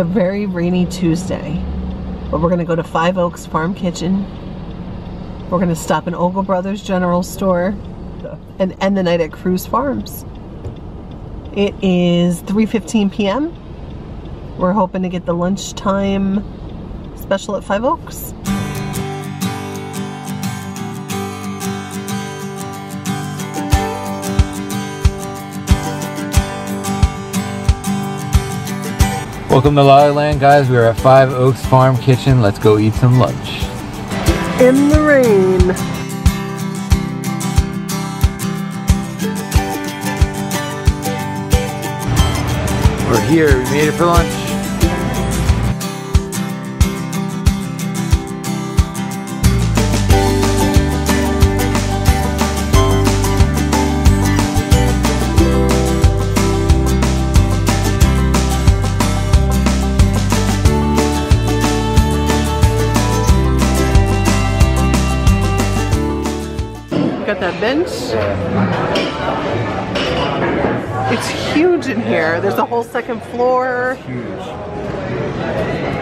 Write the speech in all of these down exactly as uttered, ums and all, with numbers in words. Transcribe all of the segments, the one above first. It's a very rainy Tuesday, but we're gonna go to Five Oaks Farm Kitchen. We're gonna stop in Ogle Brothers General Store and end the night at Cruze Farms. It is three fifteen p m We're hoping to get the lunchtime special at Five Oaks. Welcome to Lali Land, guys. We are at Five Oaks Farm Kitchen. Let's go eat some lunch. In the rain. We're here. We made it for lunch. Got that bench. It's huge in here. There's a whole second floor. It's huge.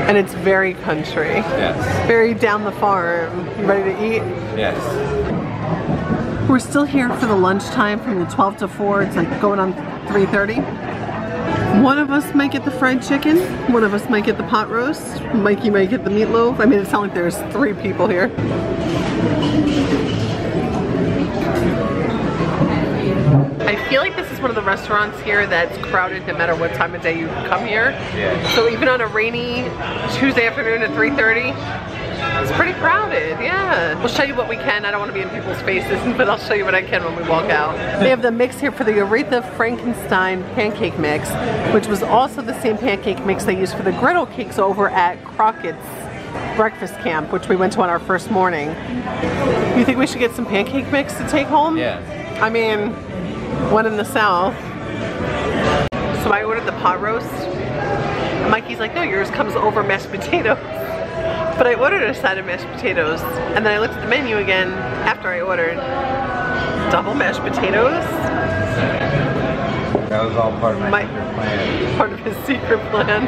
And it's very country. Yes. Very down the farm. You ready to eat? Yes. We're still here for the lunchtime from the twelve to four. It's like going on three thirty. One of us might get the fried chicken. One of us might get the pot roast. Mikey might get the meatloaf. I mean, it sounds like there's three people here. I feel like this is one of the restaurants here that's crowded no matter what time of day you come here. Yeah. So even on a rainy Tuesday afternoon at three thirty, it's pretty crowded, yeah. We'll show you what we can. I don't want to be in people's faces, but I'll show you what I can when we walk out. They have the mix here for the Aretha Frankenstein pancake mix, which was also the same pancake mix they used for the griddle cakes over at Crockett's Breakfast Camp, which we went to on our first morning. You think we should get some pancake mix to take home? Yeah. I mean, one in the south. So I ordered the pot roast. Mikey's like, no, yours comes over mashed potatoes. But I ordered a side of mashed potatoes, and then I looked at the menu again after I ordered. Double mashed potatoes. That was all part of my, my secret plan. Part of his secret plan.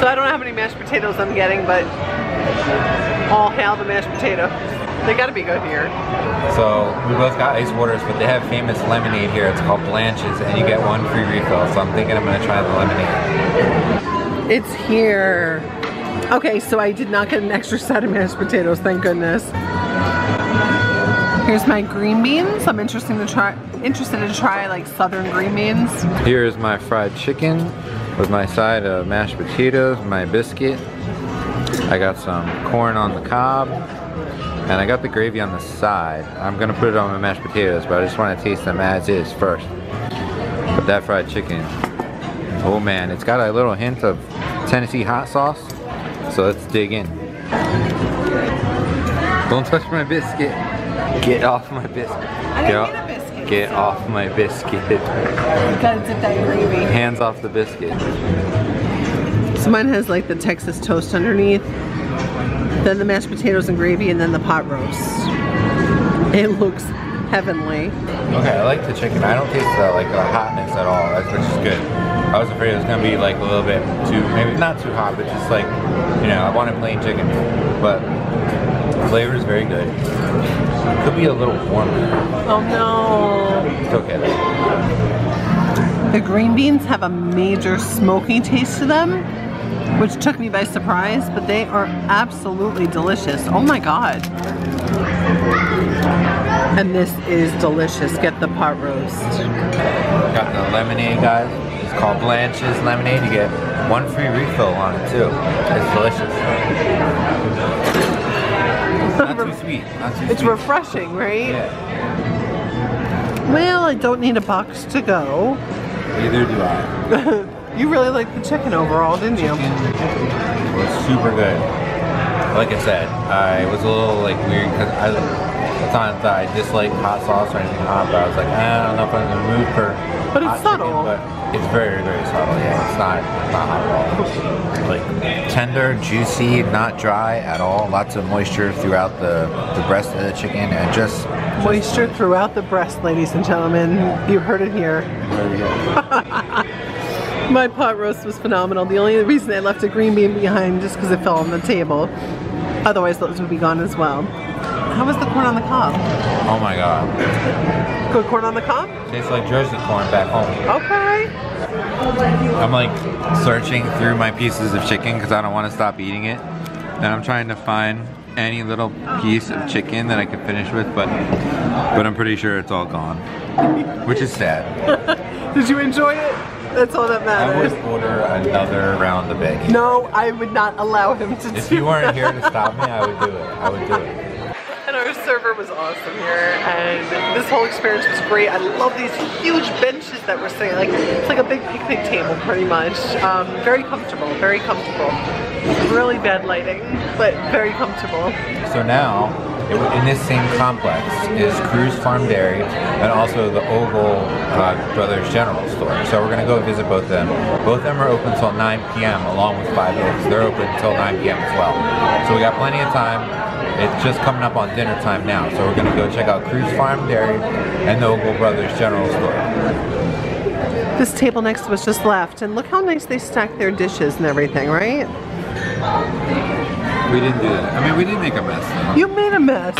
So I don't know how many mashed potatoes I'm getting, but all hail the mashed potatoes. They gotta be good here. So we both got ice waters, but they have famous lemonade here. It's called Blanche's, and you get one free refill. So I'm thinking I'm gonna try the lemonade. It's here. Okay, so I did not get an extra side of mashed potatoes, thank goodness. Here's my green beans. I'm interested to try interested to try like southern green beans. Here's my fried chicken with my side of mashed potatoes, my biscuit. I got some corn on the cob. And I got the gravy on the side. I'm gonna put it on my mashed potatoes, but I just wanna taste them as is first. But that fried chicken, oh man, it's got a little hint of Tennessee hot sauce. So let's dig in. Don't touch my biscuit. Get off my biscuit. I didn't get, get a biscuit. Get off my biscuit. You gotta dip that gravy. Hands off the biscuit. So mine has like the Texas toast underneath, then the mashed potatoes and gravy, and then the pot roast. It looks heavenly. Okay, I like the chicken. I don't taste the, like the hotness at all, which is good. I was afraid it was gonna be like a little bit too, maybe not too hot, but just like, you know, I wanted plain chicken. But the flavor is very good. It could be a little warmer. Oh no. It's okay. The green beans have a major smoky taste to them, which took me by surprise, but they are absolutely delicious. Oh my God. And this is delicious. Get the pot roast. Got the lemonade, guys. It's called Blanche's Lemonade. You get one free refill on it too. It's delicious. Not too sweet. Not too it's sweet. Refreshing, right? Yeah. Well, I don't need a box to go. Neither do I. You really liked the chicken overall, didn't you? It was super good. Like I said, I was a little like weird because I it's not that I dislike hot sauce or anything hot, but I was like, I don't know if I'm in the mood for but hot it's subtle. Chicken, but it's very, very subtle. Yeah, it's not, it's not hot at all. Like tender, juicy, not dry at all. Lots of moisture throughout the the breast of the chicken, and just. just moisture like, throughout the breast, ladies and gentlemen. You heard it here. You heard it here. My pot roast was phenomenal. The only reason I left a green bean behind just because it fell on the table. Otherwise those would be gone as well. How was the corn on the cob? Oh my god. Good corn on the cob? Tastes like Jersey corn back home. Okay. I'm like searching through my pieces of chicken because I don't want to stop eating it. And I'm trying to find any little piece of chicken that I could finish with, but but I'm pretty sure it's all gone. Which is sad. Did you enjoy it? That's all that matters. I would order another round of bacon. No, I would not allow him to do that. If you weren't here to stop me, I would do it. I would do it. And our server was awesome here, and this whole experience was great. I love these huge benches that we're sitting. Like, it's like a big picnic table, pretty much. Um, very comfortable, very comfortable. Really bad lighting, but very comfortable. So now, in this same complex is Cruze Farm Dairy and also the Ogle uh, Brothers General Store. So we're going to go visit both of them. Both of them are open until nine p m along with Five Oaks. They're open until nine p m as well. So we got plenty of time. It's just coming up on dinner time now. So we're going to go check out Cruze Farm Dairy and the Ogle Brothers General Store. This table next to us just left. And look how nice they stack their dishes and everything, right? We didn't do that. I mean, we didn't make a mess, though. You made a mess.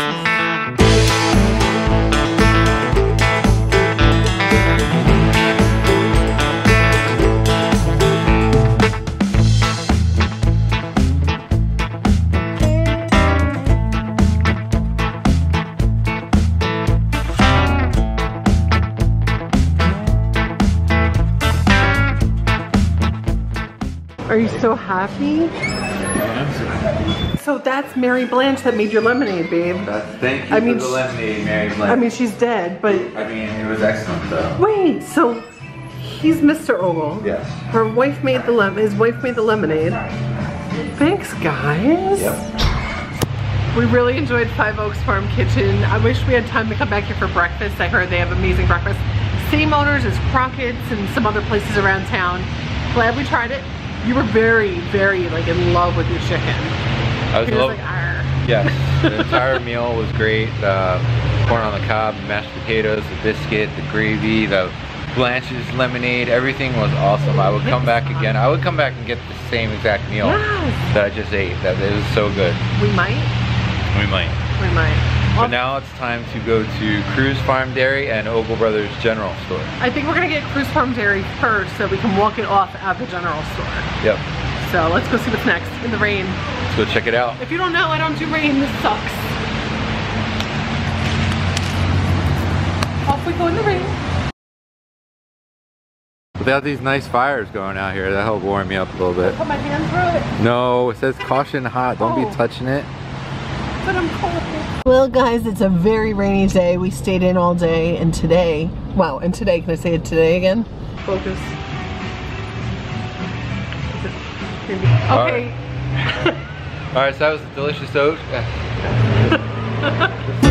Are you so happy? So that's Mary Blanche that made your lemonade, babe. That's, thank you I for mean, the lemonade, Mary Blanche. I mean, she's dead, but... I mean, it was excellent, though. Wait, so he's Mister Ogle. Yes. Her wife made the lem. His wife made the lemonade. Thanks, guys. Yep. We really enjoyed Five Oaks Farm Kitchen. I wish we had time to come back here for breakfast. I heard they have amazing breakfast. Same owners as Crockett's and some other places around town. Glad we tried it. You were very, very like in love with your chicken. I was, love was like, arr. Yes, the entire meal was great. Uh, corn on the cob, mashed potatoes, the biscuit, the gravy, the Blanche's lemonade. Everything was awesome. I would come back again. I would come back and get the same exact meal yes. that I just ate. That it was so good. We might. We might. We might. But now it's time to go to Cruze Farm Dairy and Ogle Brothers General Store. I think we're going to get Cruze Farm Dairy first so we can walk it off at the General Store. Yep. So let's go see what's next in the rain. Let's go check it out. If you don't know, I don't do rain. This sucks. Off we go in the rain. Without these nice fires going out here, that helped warm me up a little bit. I'll put my hand through it. No, it says caution hot. Don't oh. be touching it. But I'm cold. Well guys, it's a very rainy day. We stayed in all day and today, wow, and today, can I say it today again? Focus. Okay. All right, all right so that was a delicious oat.